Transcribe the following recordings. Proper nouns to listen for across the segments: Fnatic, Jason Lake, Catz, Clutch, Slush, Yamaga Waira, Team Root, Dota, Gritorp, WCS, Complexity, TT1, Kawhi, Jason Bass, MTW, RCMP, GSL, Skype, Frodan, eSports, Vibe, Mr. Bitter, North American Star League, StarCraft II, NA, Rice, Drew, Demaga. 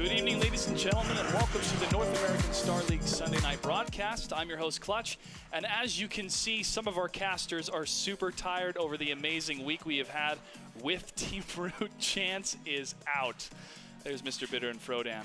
Good evening, ladies and gentlemen, and welcome to the North American Star League Sunday night broadcast. I'm your host, Clutch, and as you can see, some of our casters are super tired over the amazing week we have had with Team Root. Chance is out. There's Mr. Bitter and Frodan.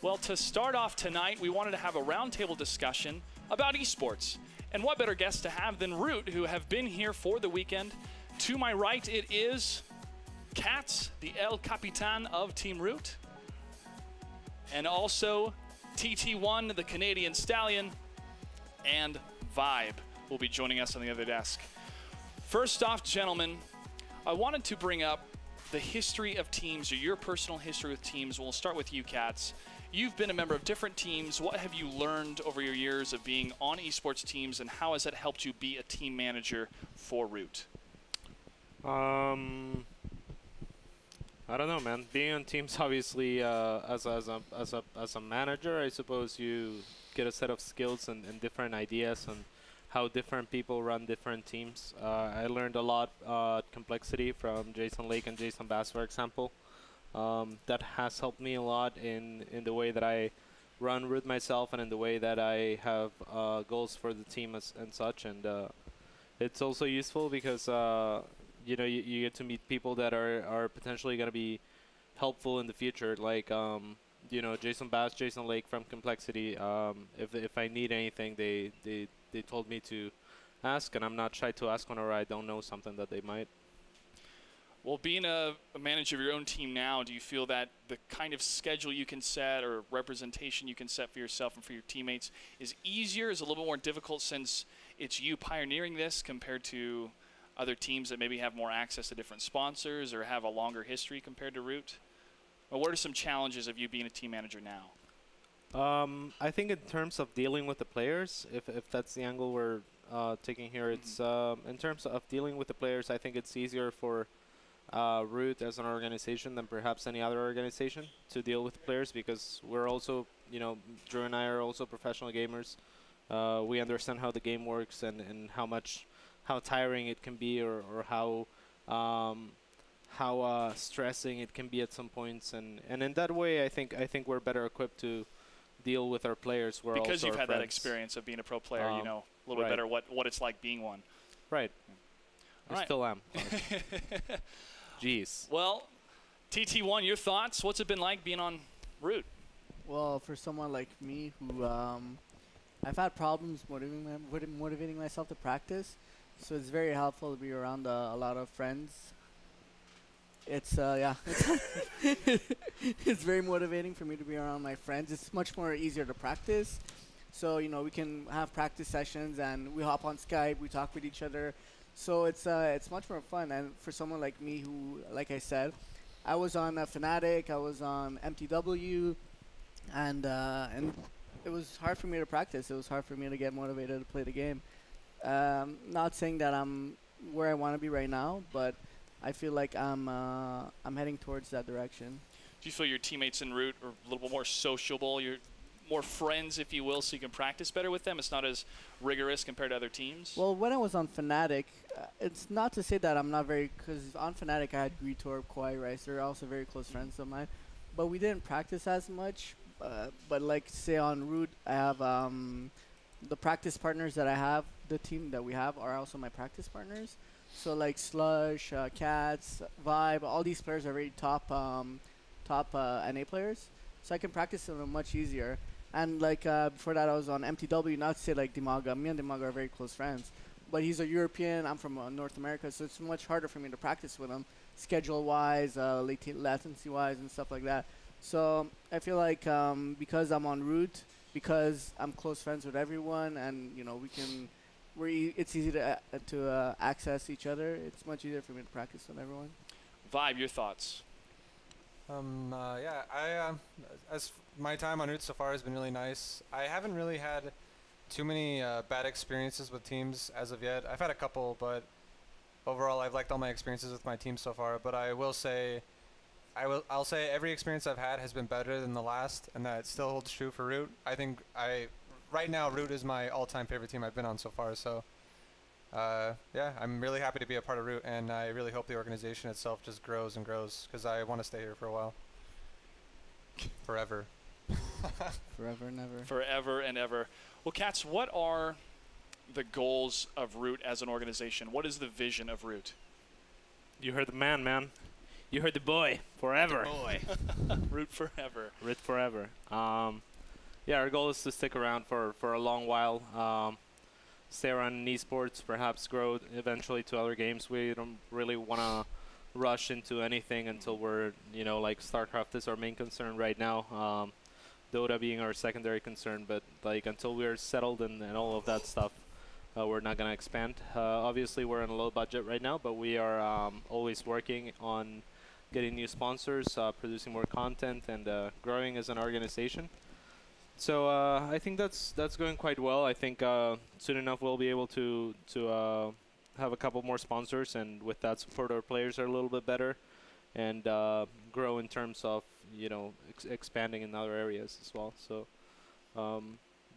Well, to start off tonight, we wanted to have a roundtable discussion about esports. And what better guest to have than Root, who have been here for the weekend. To my right, it is Catz, the El Capitan of Team Root. And also TT1, the Canadian Stallion, and Vibe will be joining us on the other desk. First off, gentlemen, I wanted to bring up the history of teams, or your personal history with teams. We'll start with you, Catz. You've been a member of different teams. What have you learned over your years of being on esports teams, and how has that helped you be a team manager for Root? I don't know, man. Being on teams, obviously, as a manager, I suppose you get a set of skills and different ideas on how different people run different teams. I learned a lot at Complexity from Jason Lake and Jason Bass, for example. That has helped me a lot in the way that I run Root myself and in the way that I have goals for the team and such. And it's also useful because you know, you get to meet people that are potentially going to be helpful in the future, like, you know, Jason Bass, Jason Lake from Complexity. If I need anything, they told me to ask, and I'm not shy to ask whenever I don't know something that they might. Well, being a manager of your own team now, do you feel that the kind of schedule you can set or representation you can set for yourself and for your teammates is easier, is a little bit more difficult since it's you pioneering this compared to other teams that maybe have more access to different sponsors or have a longer history compared to Root? Well, what are some challenges of you being a team manager now? I think in terms of dealing with the players, if that's the angle we're taking here, it's in terms of dealing with the players, I think it's easier for Root as an organization than perhaps any other organization to deal with players, because we're also, you know, Drew and I are also professional gamers. We understand how the game works and how tiring it can be, or how stressing it can be at some points, and in that way, I think we're better equipped to deal with our players. We're because also you've had friends. That experience of being a pro player, you know a little bit better what it's like being one. Right. Yeah. I still am. Jeez. Well, TT1, your thoughts? What's it been like being on Root? Well, for someone like me who I've had problems motivating myself to practice. So it's very helpful to be around a lot of friends. It's, yeah, it's very motivating for me to be around my friends. It's much more easier to practice. So, you know, we can have practice sessions and we hop on Skype, we talk with each other. So it's much more fun. And for someone like me who, like I said, I was on Fnatic, I was on MTW, and it was hard for me to practice. It was hard for me to get motivated to play the game. Not saying that I'm where I want to be right now, but I feel like I'm heading towards that direction. Do you feel your teammates in Root are a little bit more sociable? You're more friends, if you will, so you can practice better with them? It's not as rigorous compared to other teams? Well, when I was on Fnatic, it's not to say that I'm not very, because on Fnatic I had Gritorp, Kawhi, Rice. They're also very close friends of mine, but we didn't practice as much. But like, say on Root, I have the practice partners that I have, the team that we have are also my practice partners. So like Slush, Catz, Vibe, all these players are very top NA players. So I can practice them much easier. And like before that, I was on MTW, not to say like Demaga. Me and Demaga are very close friends. But he's a European, I'm from North America, so it's much harder for me to practice with him, schedule-wise, latency-wise, and stuff like that. So I feel like because I'm on Root, because I'm close friends with everyone, and you know we can, it's easy to access each other. It's much easier for me to practice with everyone. Vibe, your thoughts? Yeah, as my time on Root so far has been really nice. I haven't really had too many bad experiences with teams as of yet. I've had a couple, but overall I've liked all my experiences with my team so far. But I will say, I'll say every experience I've had has been better than the last, and that still holds true for Root. I think right now Root is my all-time favorite team I've been on so far. So yeah, I'm really happy to be a part of Root, and I really hope the organization itself just grows and grows, because I want to stay here for a while. Forever. Forever and ever. Forever and ever. Well, Catz, what are the goals of Root as an organization? What is the vision of Root? You heard the man, man. You heard the boy. Forever. The boy. Root forever. Root forever. Yeah, our goal is to stick around for a long while. Stay around in esports, perhaps grow eventually to other games. We don't really want to rush into anything until we're, you know, like StarCraft is our main concern right now. Dota being our secondary concern, but like until we're settled and all of that stuff, we're not going to expand. Obviously, we're on a low budget right now, but we are always working on getting new sponsors, producing more content, and growing as an organization. So I think that's going quite well. I think soon enough we'll be able to have a couple more sponsors, and with that support our players are a little bit better, and grow in terms of, you know, expanding in other areas as well. So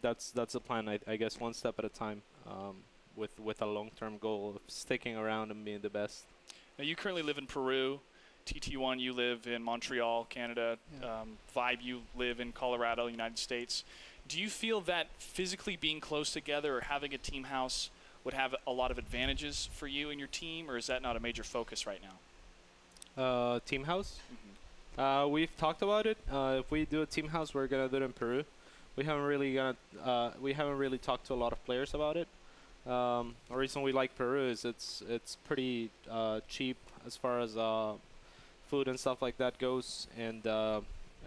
that's the plan, I guess, one step at a time, with a long-term goal of sticking around and being the best. Now you currently live in Peru. TT1, you live in Montreal, Canada. Yeah. Vibe, you live in Colorado, United States. Do you feel that physically being close together or having a team house would have a lot of advantages for you and your team, or is that not a major focus right now? Team house? Mm-hmm. We've talked about it. If we do a team house, we're gonna do it in Peru. We haven't really talked to a lot of players about it. The reason we like Peru is it's pretty cheap as far as food and stuff like that goes, and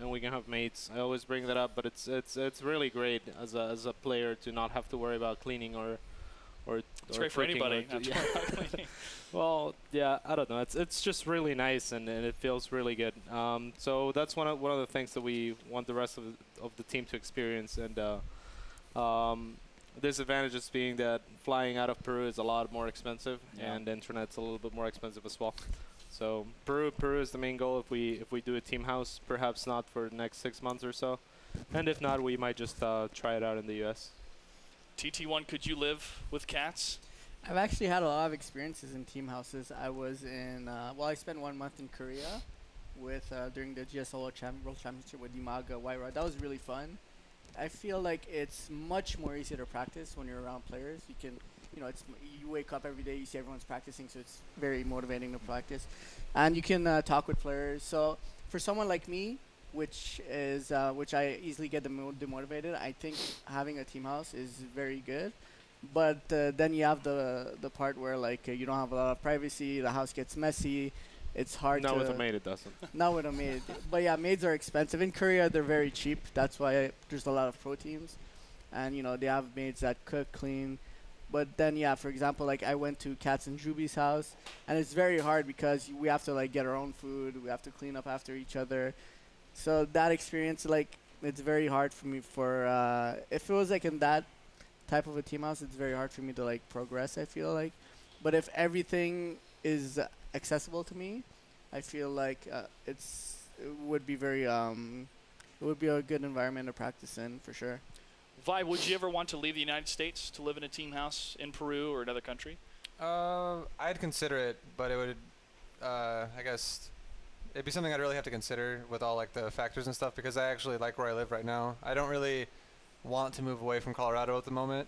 we can have mates. I always bring that up, but it's really great as a player to not have to worry about cleaning or it's great for anybody. Yeah. Well, yeah, I don't know. It's just really nice, and it feels really good. So that's one of the things that we want the rest of the team to experience, and disadvantages being that flying out of Peru is a lot more expensive, yeah, and internet's a little bit more expensive as well. So Peru is the main goal. If we do a team house, perhaps not for the next 6 months or so, and if not, we might just try it out in the U.S. TT1, could you live with Catz? I've actually had a lot of experiences in team houses. I was in I spent 1 month in Korea with during the GSL World Championship with Yamaga Waira. That was really fun. I feel like it's much more easier to practice when you're around players. You can. You know, you wake up every day, you see everyone's practicing, so it's very motivating to practice. And you can talk with players. So for someone like me, which I easily get demotivated, I think having a team house is very good. But then you have the part where, like, you don't have a lot of privacy, the house gets messy, it's hard to... Not with a maid, it doesn't. Not with a maid. But yeah, maids are expensive. In Korea, they're very cheap. That's why there's a lot of pro teams. And, you know, they have maids that cook, clean. But then, yeah, for example, like I went to Catz and Juby's house, and it's very hard because we have to like get our own food, we have to clean up after each other. So that experience, like, it's very hard for me. If it was like in that type of a team house, it's very hard for me to like progress, I feel like. But if everything is accessible to me, I feel like it would be a good environment to practice in for sure. Vi, would you ever want to leave the United States to live in a team house in Peru or another country? I'd consider it, but it would, I guess, it'd be something I'd really have to consider with all like the factors and stuff, because I actually like where I live right now. I don't really want to move away from Colorado at the moment,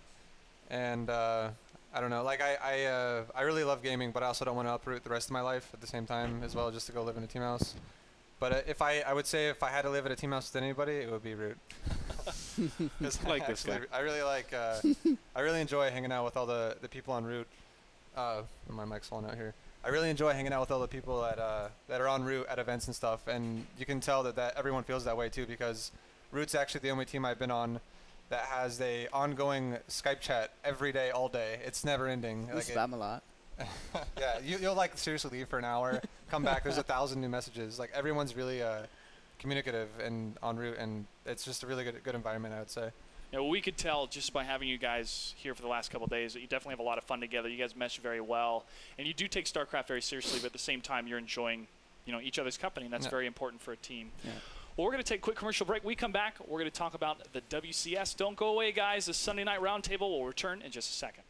and I don't know. Like I really love gaming, but I also don't want to uproot the rest of my life at the same time as well, just to go live in a team house. But I would say if I had to live at a team house with anybody, it would be Root. Like this guy. I really like. I really enjoy hanging out with all the people on Root. My mic's falling out here. I really enjoy hanging out with all the people that are on Root at events and stuff, and you can tell that everyone feels that way too, because Root's actually the only team I've been on that has an ongoing Skype chat every day, all day. It's never ending. We like spam a lot. Yeah, you'll like seriously leave for an hour, come back. There's 1,000 new messages. Like everyone's really. Communicative and en route, and it's just a really good environment, I would say. Yeah, well, we could tell just by having you guys here for the last couple of days that you definitely have a lot of fun together. You guys mesh very well, and you do take StarCraft very seriously, but at the same time, you're enjoying, you know, each other's company, and that's very important for a team. Yeah. Well, we're going to take a quick commercial break. We come back, we're going to talk about the WCS. Don't go away, guys. The Sunday Night Roundtable will return in just a second.